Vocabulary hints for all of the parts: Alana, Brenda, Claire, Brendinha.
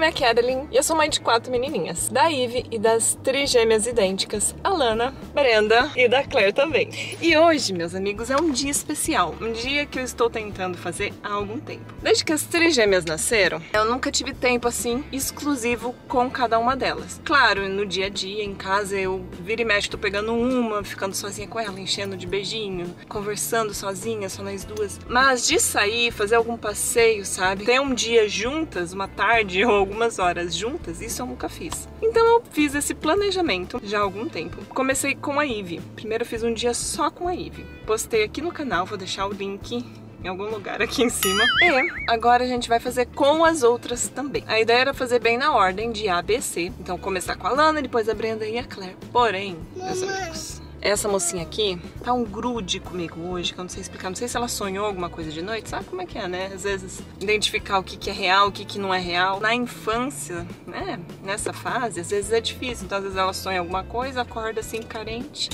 nome é Kathleen e eu sou mãe de 4 menininhas, da Ivy e das trigêmeas idênticas, Alana, Brenda e da Claire também. E hoje, meus amigos, é um dia especial, um dia que eu estou tentando fazer há algum tempo. Desde que as trigêmeas nasceram, eu nunca tive tempo assim exclusivo com cada uma delas. Claro, no dia a dia, em casa, eu vira e mexe, tô pegando uma, ficando sozinha com ela, enchendo de beijinho, conversando sozinha, só nós duas. Mas de sair, fazer algum passeio, sabe? Ter um dia juntas, uma tarde ou algumas horas juntas, isso eu nunca fiz. Então eu fiz esse planejamento já há algum tempo. Comecei com a Ivy. Primeiro eu fiz um dia só com a Ivy. Postei aqui no canal, vou deixar o link em algum lugar aqui em cima. E agora a gente vai fazer com as outras também. A ideia era fazer bem na ordem de A, B, C. Então começar com a Alana, depois a Brenda e a Claire. Porém, meus amigos, essa mocinha aqui tá um grude comigo hoje, que eu não sei explicar, não sei se ela sonhou alguma coisa de noite, sabe como é que é, né? Às vezes identificar o que é real, o que não é real. Na infância, né, nessa fase, às vezes é difícil, então às vezes ela sonha alguma coisa, acorda assim carente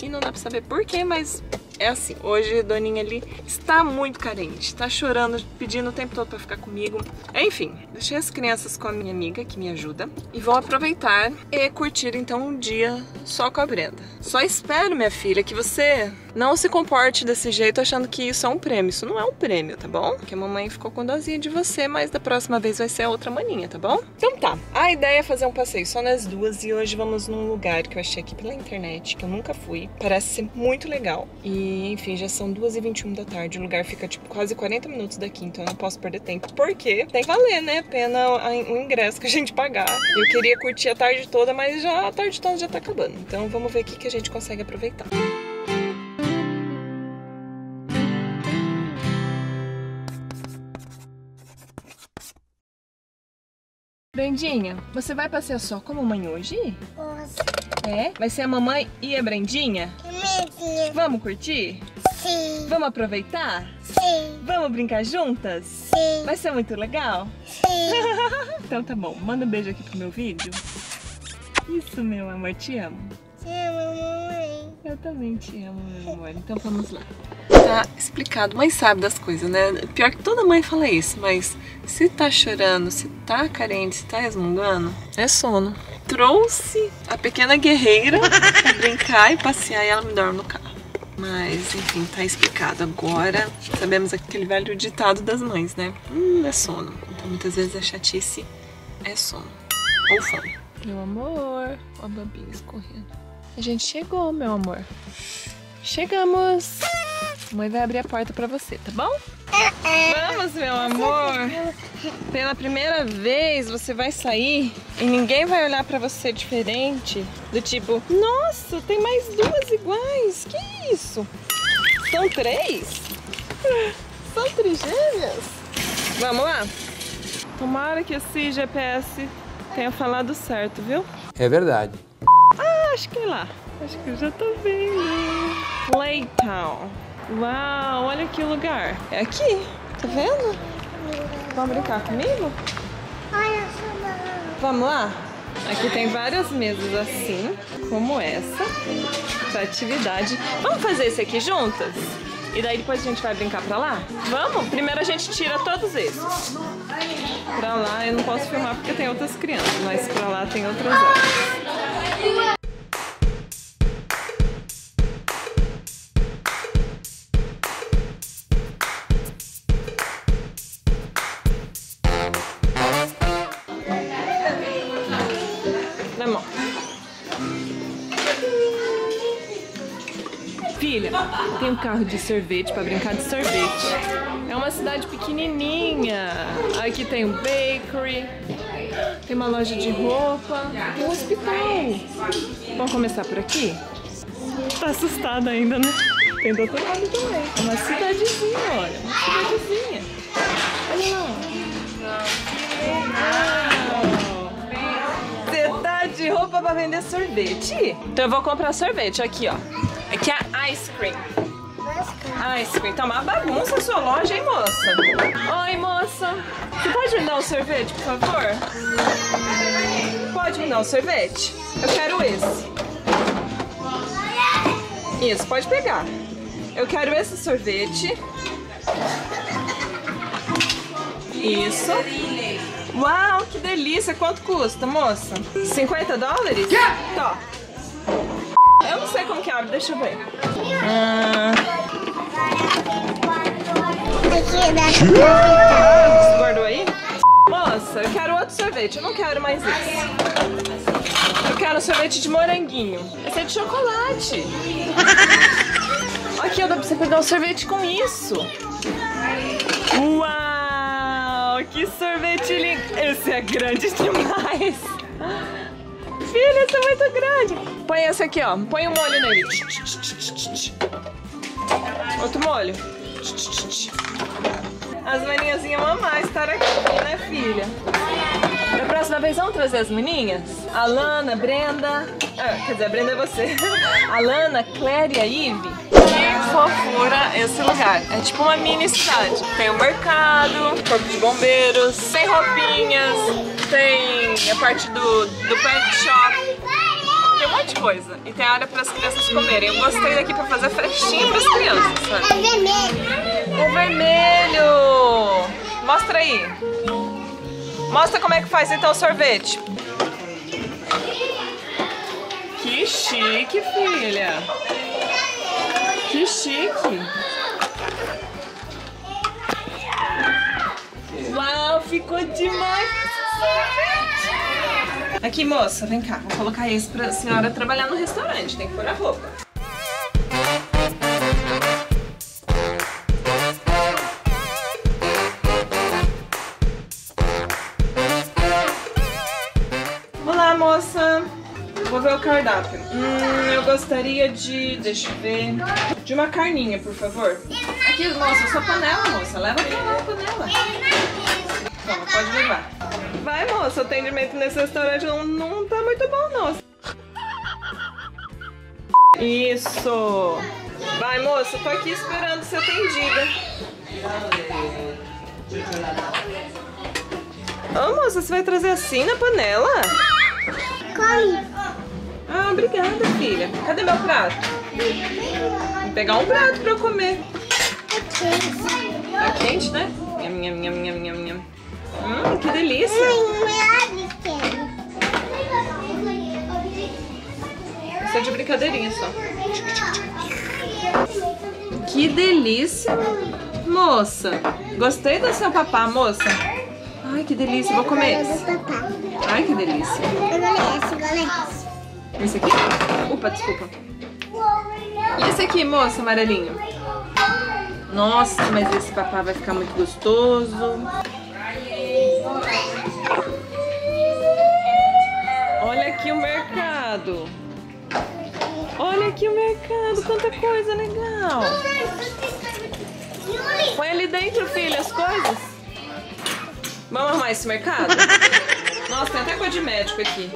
e não dá pra saber porquê, mas é assim. Hoje a doninha ali está muito carente, tá chorando, pedindo o tempo todo pra ficar comigo. Enfim, deixei as crianças com a minha amiga, que me ajuda, e vou aproveitar e curtir então um dia só com a Brenda. Só espero, minha filha, que você não se comporte desse jeito achando que isso é um prêmio. Isso não é um prêmio, tá bom? Porque a mamãe ficou com dozinha de você, mas da próxima vez vai ser a outra maninha, tá bom? Então tá, a ideia é fazer um passeio só nas duas e hoje vamos num lugar que eu achei aqui pela internet, que eu nunca fui. Parece ser muito legal. E enfim, já são 2h21 da tarde, o lugar fica tipo quase 40 minutos daqui, então eu não posso perder tempo, porque tem que valer, né, a pena o ingresso que a gente pagar. Eu queria curtir a tarde toda, mas já a tarde toda já tá acabando, então vamos ver o que a gente consegue aproveitar. Brendinha, você vai passear só com a mamãe hoje? Hoje. É? Vai ser a mamãe e a Brendinha? Sim. Vamos curtir? Sim. Vamos aproveitar? Sim. Vamos brincar juntas? Sim. Vai ser muito legal? Sim. Então tá bom, manda um beijo aqui pro meu vídeo. Isso, meu amor, te amo. Te amo, mamãe. Eu também te amo, meu amor. Então vamos lá. Tá explicado, mãe sabe das coisas, né? Pior que toda mãe fala isso, mas se tá chorando, se tá carente, se tá resmungando, é sono. Trouxe a pequena guerreira pra brincar e passear e ela me dorme no carro. Mas, enfim, tá explicado. Agora, sabemos aquele velho ditado das mães, né? É sono. Então, muitas vezes a chatice é sono. Ou fome. Meu amor, ó a babinha escorrendo. A gente chegou, meu amor. Chegamos! A mãe vai abrir a porta pra você, tá bom? Vamos, meu amor! Pela primeira vez você vai sair e ninguém vai olhar pra você diferente. Do tipo, nossa, tem mais duas iguais, que isso? São três? São trigêmeas? Vamos lá? Tomara que esse GPS tenha falado certo, viu? É verdade. Ah, acho que é lá. Acho que eu já tô vendo. Playtown. Uau, olha que lugar. É aqui, tá vendo? Vamos brincar comigo? Vamos lá? Aqui tem várias mesas assim, como essa, pra atividade. Vamos fazer esse aqui juntas? E daí depois a gente vai brincar pra lá? Vamos? Primeiro a gente tira todos esses. Pra lá eu não posso filmar porque tem outras crianças, mas pra lá tem outras horas. Filha, tem um carro de sorvete pra brincar de sorvete. É uma cidade pequenininha. Aqui tem um bakery, tem uma loja de roupa, tem um hospital. Vamos começar por aqui? Tá assustada ainda, né? Tem do outro lado também. É uma cidadezinha, olha. Uma cidadezinha. Olha lá. Você tá de roupa pra vender sorvete? Então eu vou comprar sorvete aqui, ó. Aqui é a ice cream. Ice cream. Tá uma bagunça a sua loja, hein, moça? Oi, moça. Você pode me dar um sorvete, por favor? Pode me dar um sorvete? Eu quero esse. Isso, pode pegar. Eu quero esse sorvete. Isso. Uau, que delícia! Quanto custa, moça? 50 dólares? Quê? Tó. Eu não sei como que abre, deixa eu ver. Você guardou aí? Moça, eu quero outro sorvete, eu não quero mais esse. Eu quero um sorvete de moranguinho. Esse é de chocolate. Aqui, eu dou pra você pegar um sorvete com isso. Uau, que sorvete lindo. Esse é grande demais. Filha, esse é muito grande. Põe esse aqui, ó. Põe um molho nele. Outro molho. As maninhazinhas vão amar estar aqui, né, filha? Da próxima vez vamos trazer as maninhas? Alana, Brenda... Ah, quer dizer, a Brenda é você. Alana, Claire e a Ivy. Que fofura esse lugar. É tipo uma mini cidade. Tem o mercado, corpo de bombeiros, tem roupinhas, tem a parte do pet shop. Tem um monte de coisa. E tem área para as crianças comerem. Eu gostei daqui para fazer frestinha para as crianças, sabe? É vermelho. É vermelho. Mostra aí. Mostra como é que faz então o sorvete. Que chique, filha. Que chique. Uau, ficou demais esse sorvete. Aqui, moça, vem cá. Vou colocar esse pra senhora trabalhar no restaurante. Tem que pôr a roupa. Olá, moça, vou ver o cardápio. Eu gostaria de, deixa eu ver, de uma carninha, por favor. Aqui, moça, só panela, moça, leva aqui a panela. Toma, pode levar. Vai, moça, o atendimento nesse restaurante não tá muito bom, não. Isso. Vai, moça, tô aqui esperando ser atendida. Ô, moça, você vai trazer assim na panela? Come. Ah, obrigada, filha. Cadê meu prato? Vou pegar um prato pra eu comer. Tá quente, né? Que delícia. Isso é de brincadeirinha só. Que delícia, moça. Gostei do seu papá, moça. Ai, que delícia. Vou comer esse. Ai, que delícia. Esse aqui? Opa, desculpa. E esse aqui, moça, amarelinho? Nossa, mas esse papá vai ficar muito gostoso. Olha aqui o mercado. Olha aqui o mercado. Quanta coisa legal. Põe ali dentro, filha, as coisas. Vamos arrumar esse mercado? Nossa, tem até coisa de médico aqui.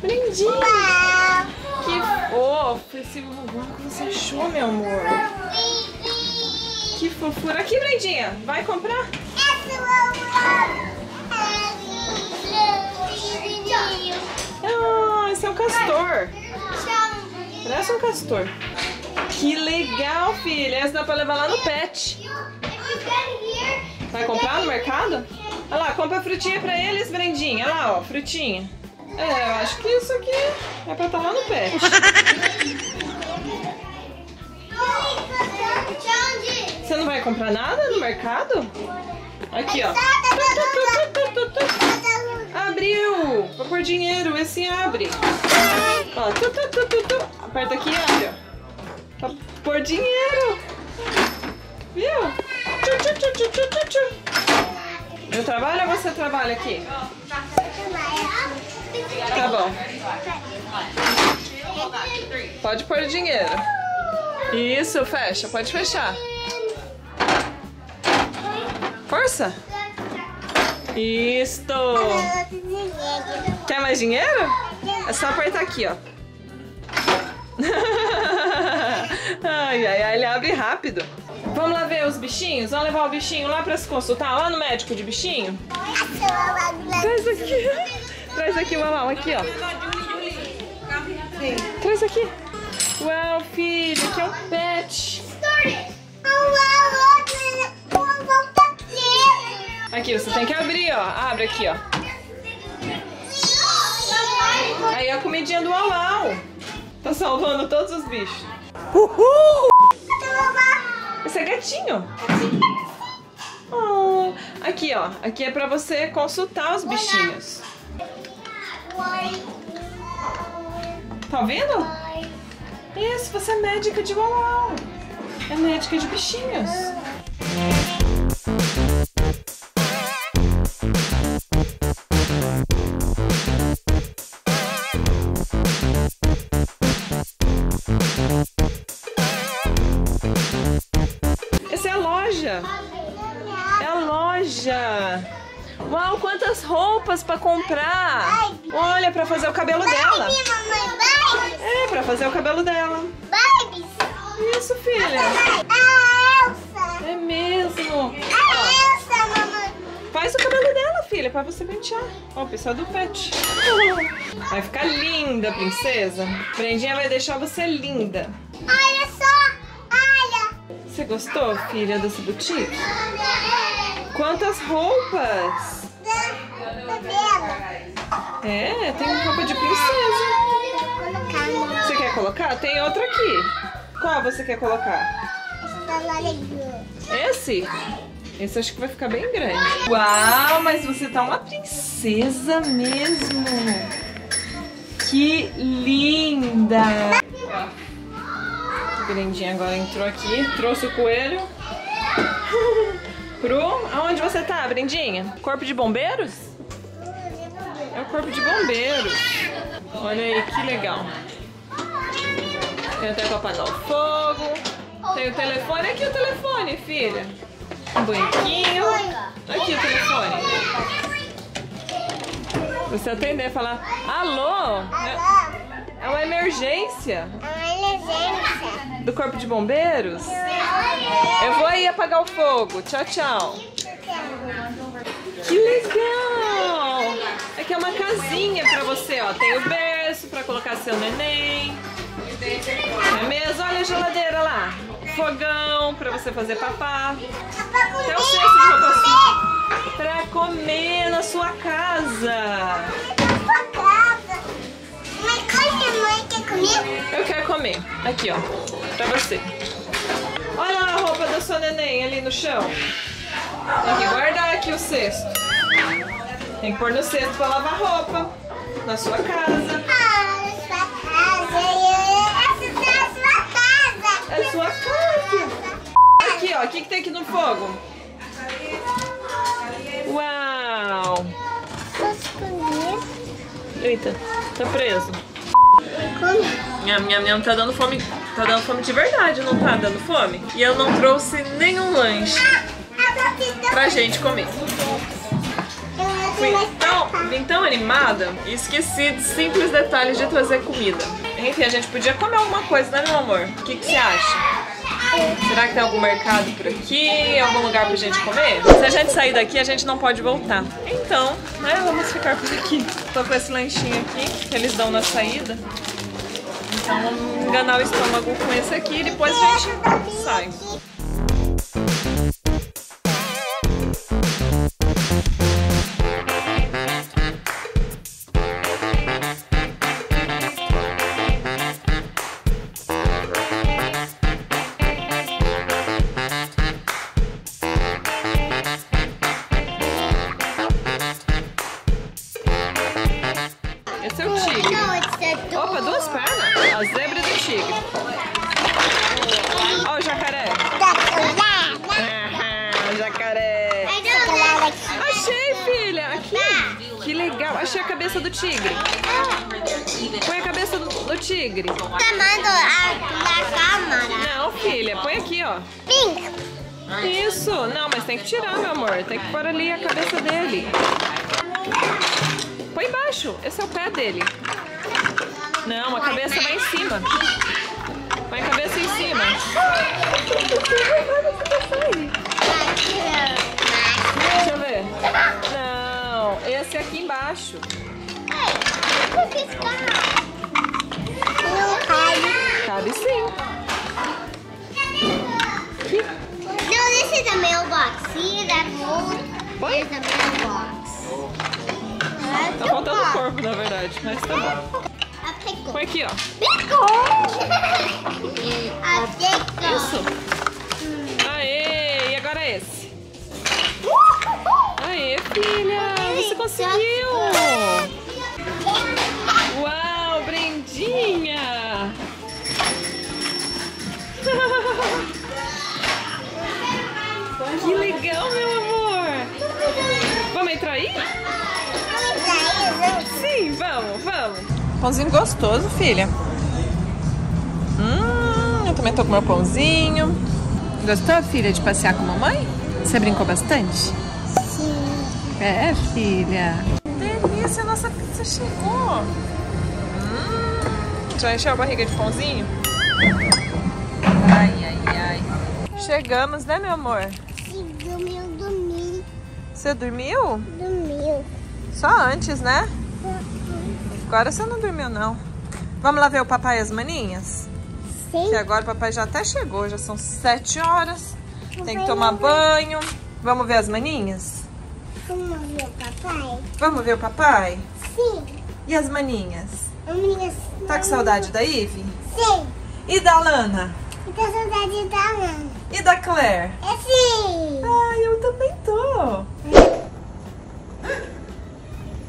Brendinha! Esse vovô que você achou, meu amor? Que fofura. Aqui, Brendinha, vai comprar? Ah, esse é um castor. Parece um castor. Que legal, filha. Essa dá pra levar lá no pet. Vai comprar no mercado? Olha lá, compra frutinha pra eles, Brendinha. Olha lá, ó, frutinha. É, eu acho que isso aqui é pra estar lá no pet. Você não vai comprar nada no mercado? Aqui, ó. Abriu! Vou pôr dinheiro, esse abre. Ó, aperta aqui e abre, ó. Pra pôr dinheiro. Viu? Eu trabalho ou você trabalha aqui? Tá bom. Pode pôr dinheiro. Isso, fecha, pode fechar. Força. Isto. Quer mais dinheiro? É só apertar aqui, ó. ai, ele abre rápido. Vamos lá ver os bichinhos? Vamos levar o bichinho lá pra se consultar, lá no médico de bichinho? Traz aqui. Traz aqui o mamão, aqui, ó. Traz aqui. Uau, filho, aqui é um pet. Aqui, você tem que abrir, ó. Abre aqui, ó. Aí é a comidinha do Alau. Tá salvando todos os bichos. Uhul! Esse é gatinho. Oh. Aqui, ó. Aqui é pra você consultar os bichinhos. Tá vendo? Isso, você é médica de Alau. É médica de bichinhos. É a loja. Uau, quantas roupas pra comprar. Olha, pra fazer o cabelo dela. É, pra fazer o cabelo dela. Isso, filha. É mesmo. Faz o cabelo dela, filha, pra você pentear. Ó, o pessoal do pet. Vai ficar linda, princesa. Brendinha vai deixar você linda. Olha só. Você gostou, filha, desse boutique? Quantas roupas! É, tem roupa de princesa. Você quer colocar? Tem outra aqui. Qual você quer colocar? Esse? Esse acho que vai ficar bem grande. Uau, mas você tá uma princesa mesmo. Que linda! Brendinha agora entrou aqui, trouxe o coelho pro... Aonde você tá, Brendinha? Corpo de bombeiros? É o corpo de bombeiros. Olha aí, que legal. Tem até pra apagar o fogo. Tem o telefone. Aqui o telefone, filha. Um banquinho. Aqui o telefone. Você atender e falar, alô? É uma emergência. Do corpo de bombeiros? Eu vou aí apagar o fogo. Tchau, tchau. Que legal! Aqui é uma casinha pra você, ó. Tem o berço pra colocar seu neném. É mesmo? Olha a geladeira lá. Fogão pra você fazer papá. Até o cesto de roupa assim. Pra comer na sua casa. Eu quero comer. Aqui, ó. Pra você. Olha a roupa da sua neném ali no chão. Tem que guardar aqui o cesto. Tem que pôr no cesto pra lavar roupa. Na sua casa. Ah, na sua casa. Essa é a sua casa. É a sua casa. Aqui, ó. O que tem aqui no fogo? Uau. Eita, tá preso. Minha não tá dando fome. Tá dando fome de verdade, não tá dando fome? E eu não trouxe nenhum lanche pra gente comer. Vim tão animada e esqueci de simples detalhes de trazer comida. Enfim, a gente podia comer alguma coisa, né, meu amor? O que você acha? Será que tem algum mercado por aqui? Algum lugar pra gente comer? Se a gente sair daqui, a gente não pode voltar. Então, né, vamos ficar por aqui. Tô com esse lanchinho aqui, que eles dão na saída. Então vamos enganar o estômago com esse aqui e depois a gente sai. Opa, duas pernas? A zebra do tigre. Olha o jacaré. Ah, jacaré. Achei, filha. Aqui. Que legal. Achei a cabeça do tigre. Põe a cabeça do tigre. Tá na câmera. Não, filha. Põe aqui, ó. Isso. Não, mas tem que tirar, meu amor. Tem que pôr ali a cabeça dele. Põe embaixo. Esse é o pé dele. Não, a cabeça vai em cima. Põe a cabeça em cima. Deixa eu ver. Não, esse é aqui embaixo. Cabe sim. Aqui. Não, esse também é o box. Esse também é o box. Tá faltando o corpo, na verdade, mas tá bom. Põe aqui, ó. Pegou! Isso. Aê! E agora é esse? Aê, filha! Você conseguiu! Uau, Brendinha! Que legal, meu amor! Vamos entrar aí? Sim, vamos, vamos! Pãozinho gostoso, filha. Eu também tô com meu pãozinho. Gostou, filha, de passear com a mamãe? Você brincou bastante? Sim. É, filha. Delícia, nossa, você chegou. Já encheu a barriga de pãozinho? Ai, ai, ai. Chegamos, né, meu amor? Sim, eu dormi. Você dormiu? Dormiu. Só antes, né? Agora você não dormiu, não. Vamos lá ver o papai e as maninhas? Sim. Que agora o papai já até chegou, já são 7 horas. Papai tem que tomar banho. Vamos ver as maninhas? Vamos ver o papai? Vamos ver o papai? Sim. E as maninhas? As maninhas. Tá com saudade da Ivy? Sim. E da Alana? Eu tô com saudade da Alana. E da Claire? É sim. Ah, eu também tô.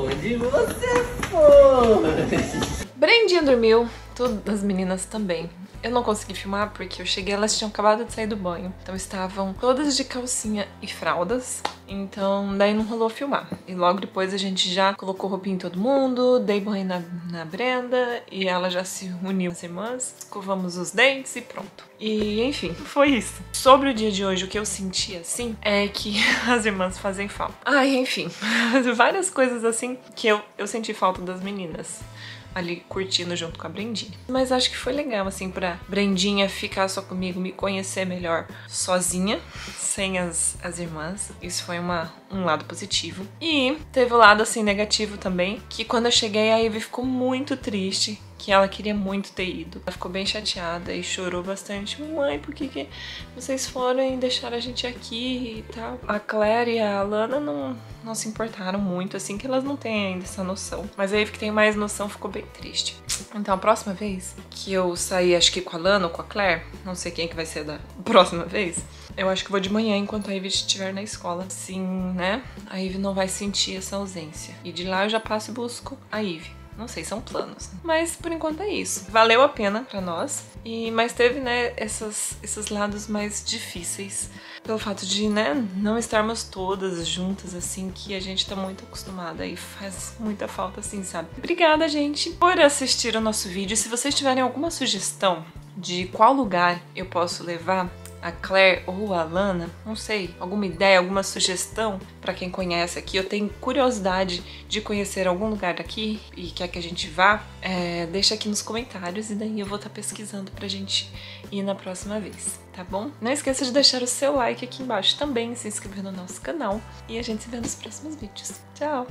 Onde você foi? Brendinha dormiu, todas as meninas também. Eu não consegui filmar porque eu cheguei, elas tinham acabado de sair do banho. Então estavam todas de calcinha e fraldas. Então daí não rolou filmar. E logo depois a gente já colocou roupinha em todo mundo, dei banho na Brenda e ela já se uniu às irmãs. Escovamos os dentes e pronto. E enfim, foi isso. Sobre o dia de hoje, o que eu senti assim é que as irmãs fazem falta. Ai, enfim, várias coisas assim que eu senti falta das meninas ali curtindo junto com a Brendinha. Mas acho que foi legal, assim, pra Brendinha ficar só comigo, me conhecer melhor sozinha, sem as irmãs. Isso foi um lado positivo. E teve o lado, assim, negativo também, que quando eu cheguei a Ivy ficou muito triste, que ela queria muito ter ido. Ela ficou bem chateada e chorou bastante. Mãe, por que vocês foram e deixaram a gente aqui e tal? A Claire e a Alana não se importaram muito, assim, que elas não têm ainda essa noção. Mas a Ivy, que tem mais noção, ficou bem triste. Então, a próxima vez que eu sair, acho que com a Alana ou com a Claire, não sei quem que vai ser da próxima vez, eu acho que vou de manhã, enquanto a Ivy estiver na escola. Assim, né? A Ivy não vai sentir essa ausência. E de lá eu já passo e busco a Ivy. Não sei, são planos. Mas por enquanto é isso. Valeu a pena pra nós. Mas teve, né, esses lados mais difíceis. Pelo fato de, né, não estarmos todas juntas, assim, que a gente tá muito acostumada e faz muita falta, assim, sabe? Obrigada, gente, por assistir o nosso vídeo. Se vocês tiverem alguma sugestão de qual lugar eu posso levar a Claire ou a Alana, não sei, alguma ideia, alguma sugestão pra quem conhece aqui, eu tenho curiosidade de conhecer algum lugar daqui e quer que a gente vá, deixa aqui nos comentários e daí eu vou estar pesquisando pra gente ir na próxima vez, tá bom? Não esqueça de deixar o seu like aqui embaixo também, se inscrever no nosso canal e a gente se vê nos próximos vídeos. Tchau!